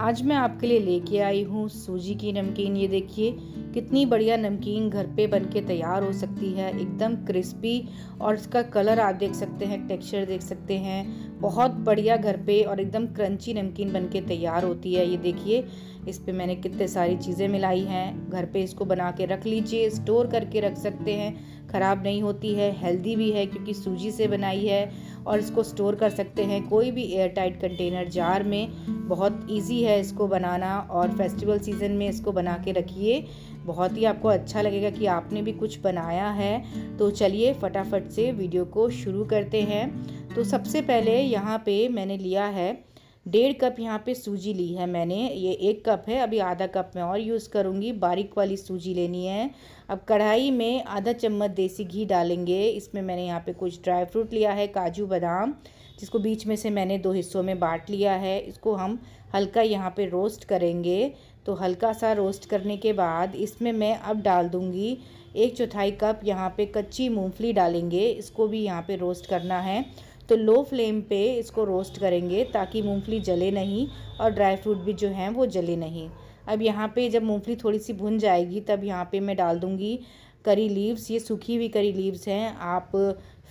आज मैं आपके लिए लेके आई हूँ सूजी की नमकीन। ये देखिए कितनी बढ़िया नमकीन घर पे बनके तैयार हो सकती है, एकदम क्रिस्पी। और इसका कलर आप देख सकते हैं, टेक्सचर देख सकते हैं, बहुत बढ़िया घर पे और एकदम क्रंची नमकीन बनके तैयार होती है। ये देखिए इस पे मैंने कितने सारी चीज़ें मिलाई हैं। घर पे इसको बना के रख लीजिए, स्टोर करके रख सकते हैं, ख़राब नहीं होती है, हेल्दी भी है क्योंकि सूजी से बनाई है। और इसको स्टोर कर सकते हैं कोई भी एयर टाइट कंटेनर जार में। बहुत ईजी है इसको बनाना और फेस्टिवल सीज़न में इसको बना के रखिए, बहुत ही आपको अच्छा लगेगा कि आपने भी कुछ बनाया है। तो चलिए फटाफट से वीडियो को शुरू करते हैं। तो सबसे पहले यहाँ पे मैंने लिया है 1.5 कप यहाँ पे सूजी ली है मैंने। ये 1 कप है, अभी आधा कप मैं और यूज़ करूँगी। बारीक वाली सूजी लेनी है। अब कढ़ाई में आधा चम्मच देसी घी डालेंगे। इसमें मैंने यहाँ पे कुछ ड्राई फ्रूट लिया है, काजू बादाम, जिसको बीच में से मैंने 2 हिस्सों में बांट लिया है। इसको हम हल्का यहाँ पे रोस्ट करेंगे। तो हल्का सा रोस्ट करने के बाद इसमें मैं अब डाल दूँगी 1/4 कप यहाँ पे कच्ची मूँगफली डालेंगे। इसको भी यहाँ पे रोस्ट करना है, तो लो फ्लेम पे इसको रोस्ट करेंगे ताकि मूंगफली जले नहीं और ड्राई फ्रूट भी जो हैं वो जले नहीं। अब यहाँ पे जब मूंगफली थोड़ी सी भुन जाएगी तब यहाँ पे मैं डाल दूँगी करी लीव्स। ये सूखी हुई करी लीव्स हैं, आप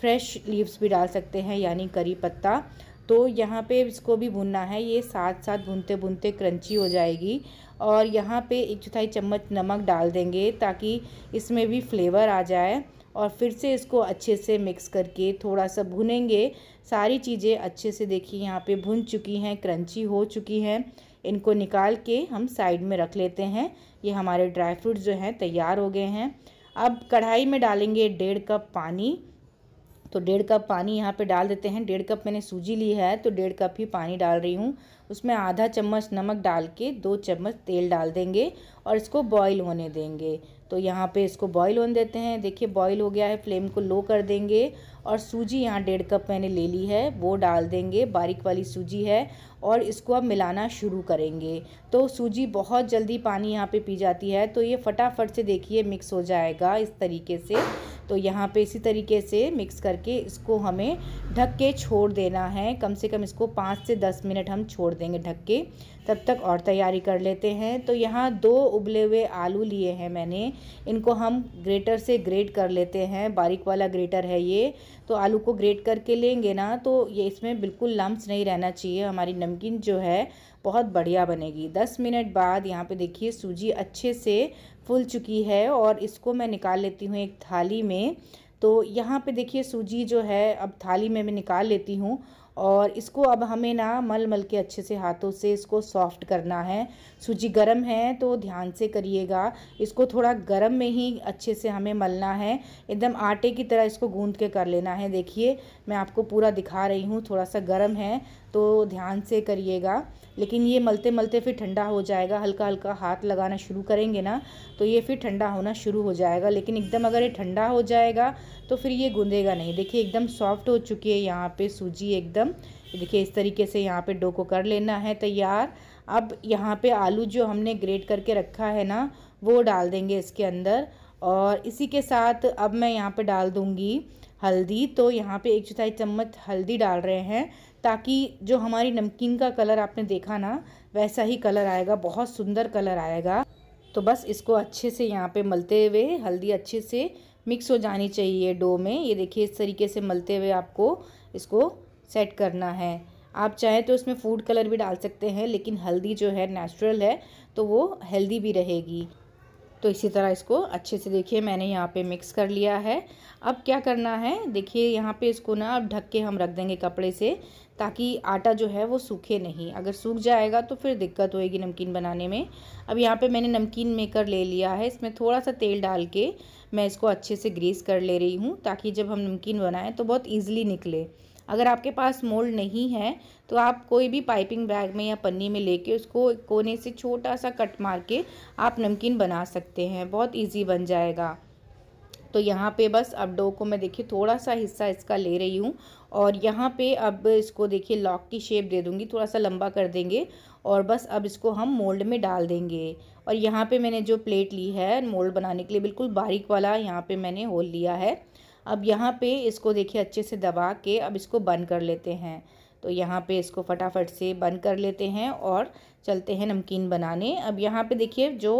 फ्रेश लीव्स भी डाल सकते हैं यानी करी पत्ता। तो यहाँ पे इसको भी भुनना है, ये साथ साथ भुनते भुनते क्रंची हो जाएगी। और यहाँ पे 1/4 चम्मच नमक डाल देंगे ताकि इसमें भी फ्लेवर आ जाए। और फिर से इसको अच्छे से मिक्स करके थोड़ा सा भुनेंगे। सारी चीज़ें अच्छे से देखिए यहाँ पे भुन चुकी हैं, क्रंची हो चुकी हैं। इनको निकाल के हम साइड में रख लेते हैं। ये हमारे ड्राई फ्रूट जो हैं तैयार हो गए हैं। अब कढ़ाई में डालेंगे 1.5 कप पानी। तो 1.5 कप पानी यहाँ पे डाल देते हैं। 1.5 कप मैंने सूजी ली है तो 1.5 कप ही पानी डाल रही हूँ। उसमें आधा चम्मच नमक डाल के 2 चम्मच तेल डाल देंगे और इसको बॉईल होने देंगे। तो यहाँ पे इसको बॉईल होने देते हैं। देखिए बॉईल हो गया है, फ्लेम को लो कर देंगे। और सूजी यहाँ 1.5 कप मैंने ले ली है वो डाल देंगे, बारीक वाली सूजी है। और इसको अब मिलाना शुरू करेंगे। तो सूजी बहुत जल्दी पानी यहाँ पे पी जाती है, तो ये फटाफट से देखिए मिक्स हो जाएगा इस तरीके से। तो यहाँ पे इसी तरीके से मिक्स करके इसको हमें ढक के छोड़ देना है। कम से कम इसको 5 से 10 मिनट हम छोड़ देंगे ढक के, तब तक और तैयारी कर लेते हैं। तो यहाँ 2 उबले हुए आलू लिए हैं मैंने, इनको हम ग्रेटर से ग्रेट कर लेते हैं। बारीक वाला ग्रेटर है ये। तो आलू को ग्रेट करके लेंगे ना, तो ये इसमें बिल्कुल लम्स नहीं रहना चाहिए। हमारी नमकीन जो है बहुत बढ़िया बनेगी। 10 मिनट बाद यहाँ पे देखिए सूजी अच्छे से फूल चुकी है। और इसको मैं निकाल लेती हूँ एक थाली में। तो यहाँ पे देखिए सूजी जो है अब थाली में मैं निकाल लेती हूँ। और इसको अब हमें ना मल के अच्छे से हाथों से इसको सॉफ़्ट करना है। सूजी गरम है तो ध्यान से करिएगा, इसको थोड़ा गरम में ही अच्छे से हमें मलना है। एकदम आटे की तरह इसको गूंद के कर लेना है। देखिए मैं आपको पूरा दिखा रही हूँ, थोड़ा सा गरम है तो ध्यान से करिएगा। लेकिन ये मलते मलते फिर ठंडा हो जाएगा। हल्का हल्का हाथ लगाना शुरू करेंगे ना तो ये फिर ठंडा होना शुरू हो जाएगा। लेकिन एकदम अगर ये ठंडा हो जाएगा तो फिर ये गूंदेगा नहीं। देखिए एकदम सॉफ्ट हो चुकी है यहाँ पे सूजी एकदम। देखिए इस तरीके से यहाँ पे डो को कर लेना है तैयार। अब यहाँ पे आलू जो हमने ग्रेट करके रखा है ना वो डाल देंगे इसके अंदर। और इसी के साथ अब मैं यहाँ पे डाल दूँगी हल्दी। तो यहाँ पे 1/4 चम्मच हल्दी डाल रहे हैं ताकि जो हमारी नमकीन का कलर आपने देखा ना वैसा ही कलर आएगा, बहुत सुंदर कलर आएगा। तो बस इसको अच्छे से यहाँ पे मलते हुए हल्दी अच्छे से मिक्स हो जानी चाहिए डो में। ये देखिए इस तरीके से मलते हुए आपको इसको सेट करना है। आप चाहें तो इसमें फूड कलर भी डाल सकते हैं, लेकिन हल्दी जो है नेचुरल है तो वो हेल्दी भी रहेगी। तो इसी तरह इसको अच्छे से देखिए मैंने यहाँ पे मिक्स कर लिया है। अब क्या करना है देखिए यहाँ पे इसको ना अब ढक के हम रख देंगे कपड़े से ताकि आटा जो है वो सूखे नहीं। अगर सूख जाएगा तो फिर दिक्कत होएगी नमकीन बनाने में। अब यहाँ पे मैंने नमकीन मेकर ले लिया है, इसमें थोड़ा सा तेल डाल के मैं इसको अच्छे से ग्रीस कर ले रही हूँ ताकि जब हम नमकीन बनाएँ तो बहुत ईजिली निकले। अगर आपके पास मोल्ड नहीं है तो आप कोई भी पाइपिंग बैग में या पन्नी में लेके उसको कोने से छोटा सा कट मार के आप नमकीन बना सकते हैं, बहुत इजी बन जाएगा। तो यहाँ पे बस अब डो को मैं देखिए थोड़ा सा हिस्सा इसका ले रही हूँ। और यहाँ पे अब इसको देखिए लॉक की शेप दे दूँगी, थोड़ा सा लंबा कर देंगे। और बस अब इसको हम मोल्ड में डाल देंगे। और यहाँ पे मैंने जो प्लेट ली है मोल्ड बनाने के लिए, बिल्कुल बारीक वाला यहाँ पे मैंने होल लिया है। अब यहाँ पे इसको देखिए अच्छे से दबा के अब इसको बंद कर लेते हैं। तो यहाँ पे इसको फटाफट से बंद कर लेते हैं और चलते हैं नमकीन बनाने। अब यहाँ पे देखिए जो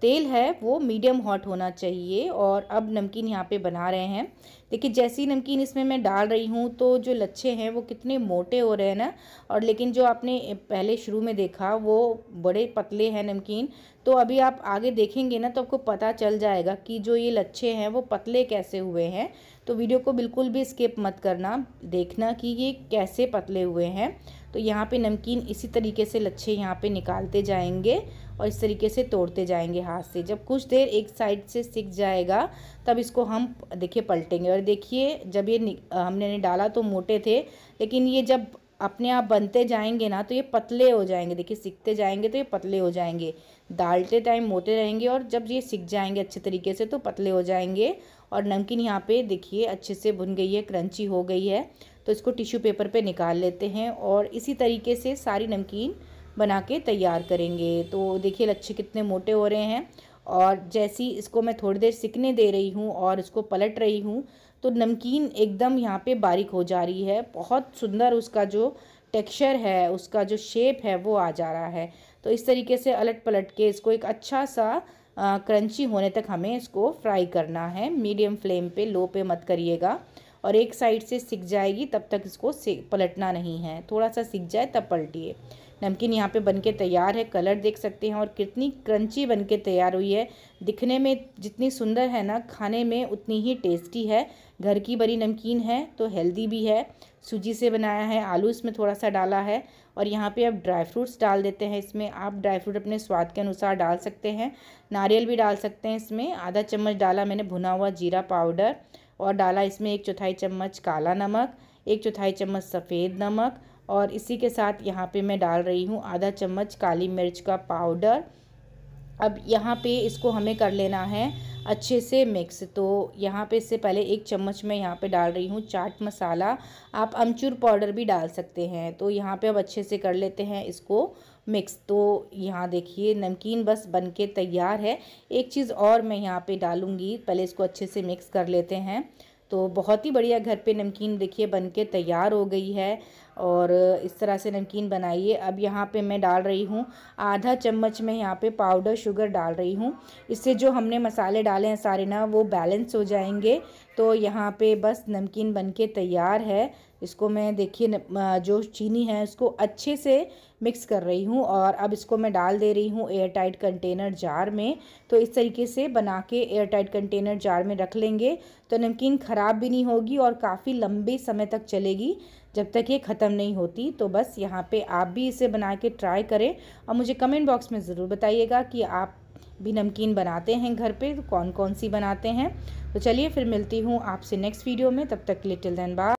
तेल है वो मीडियम हॉट होना चाहिए। और अब नमकीन यहाँ पे बना रहे हैं। देखिए जैसे ही नमकीन इसमें मैं डाल रही हूँ तो जो लच्छे हैं वो कितने मोटे हो रहे हैं ना, और लेकिन जो आपने पहले शुरू में देखा वो बड़े पतले हैं नमकीन। तो अभी आप आगे देखेंगे ना तो आपको पता चल जाएगा कि जो ये लच्छे हैं वो पतले कैसे हुए हैं। तो वीडियो को बिल्कुल भी स्किप मत करना, देखना कि ये कैसे पतले हुए हैं। तो यहाँ पे नमकीन इसी तरीके से लच्छे यहाँ पे निकालते जाएंगे और इस तरीके से तोड़ते जाएंगे हाथ से। जब कुछ देर एक साइड से सिक जाएगा तब इसको हम देखिए पलटेंगे। और देखिए जब ये हमने डाला तो मोटे थे, लेकिन ये जब अपने आप बनते जाएंगे ना तो ये पतले हो जाएंगे। देखिए सिकते जाएंगे तो ये पतले हो जाएंगे, डालते टाइम मोटे रहेंगे और जब ये सिक जाएंगे अच्छे तरीके से तो पतले हो जाएंगे। और नमकीन यहाँ पे देखिए अच्छे से भुन गई है, क्रंची हो गई है, तो इसको टिश्यू पेपर पे निकाल लेते हैं और इसी तरीके से सारी नमकीन बना के तैयार करेंगे। तो देखिए लच्छे कितने मोटे हो रहे हैं। और जैसी इसको मैं थोड़ी देर सिकने दे रही हूँ और इसको पलट रही हूँ तो नमकीन एकदम यहाँ पे बारीक हो जा रही है। बहुत सुंदर उसका जो टेक्सचर है, उसका जो शेप है वो आ जा रहा है। तो इस तरीके से अलट पलट के इसको एक अच्छा सा क्रंची होने तक हमें इसको फ्राई करना है। मीडियम फ्लेम पे, लो पे मत करिएगा। और एक साइड से सिक जाएगी तब तक इसको पलटना नहीं है, थोड़ा सा सिक जाए तब पलटिए। नमकीन यहाँ पे बनके तैयार है, कलर देख सकते हैं और कितनी क्रंची बनके तैयार हुई है। दिखने में जितनी सुंदर है ना, खाने में उतनी ही टेस्टी है। घर की बनी नमकीन है तो हेल्दी भी है। सूजी से बनाया है, आलू इसमें थोड़ा सा डाला है और यहाँ पे आप ड्राई फ्रूट्स डाल देते हैं इसमें। आप ड्राई फ्रूट अपने स्वाद के अनुसार डाल सकते हैं, नारियल भी डाल सकते हैं इसमें। आधा चम्मच डाला मैंने भुना हुआ जीरा पाउडर और डाला इसमें 1 चौथाई चम्मच काला नमक, 1 चौथाई चम्मच सफ़ेद नमक। और इसी के साथ यहाँ पे मैं डाल रही हूँ आधा चम्मच काली मिर्च का पाउडर। अब यहाँ पे इसको हमें कर लेना है अच्छे से मिक्स। तो यहाँ पे इससे पहले 1 चम्मच मैं यहाँ पे डाल रही हूँ चाट मसाला। आप अमचूर पाउडर भी डाल सकते हैं। तो यहाँ पे अब अच्छे से कर लेते हैं इसको मिक्स। तो यहाँ देखिए नमकीन बस बनके तैयार है। एक चीज़ और मैं यहाँ पे डालूँगी, पहले इसको अच्छे से मिक्स कर लेते हैं। तो बहुत ही बढ़िया घर पे नमकीन देखिए बनके तैयार हो गई है। और इस तरह से नमकीन बनाइए। अब यहाँ पे मैं डाल रही हूँ आधा चम्मच में यहाँ पे पाउडर शुगर डाल रही हूँ। इससे जो हमने मसाले डाले हैं सारे ना वो बैलेंस हो जाएंगे। तो यहाँ पे बस नमकीन बनके तैयार है। इसको मैं देखिए जो चीनी है उसको अच्छे से मिक्स कर रही हूँ और अब इसको मैं डाल दे रही हूँ एयर टाइट कंटेनर जार में। तो इस तरीके से बना के एयर टाइट कंटेनर जार में रख लेंगे तो नमकीन ख़राब भी नहीं होगी और काफ़ी लंबे समय तक चलेगी, जब तक ये ख़त्म नहीं होती। तो बस यहाँ पे आप भी इसे बना के ट्राई करें और मुझे कमेंट बॉक्स में ज़रूर बताइएगा कि आप भी नमकीन बनाते हैं घर पे, तो कौन कौन सी बनाते हैं। तो चलिए फिर मिलती हूँ आपसे नेक्स्ट वीडियो में। तब तक के लिए टिल देन बाय।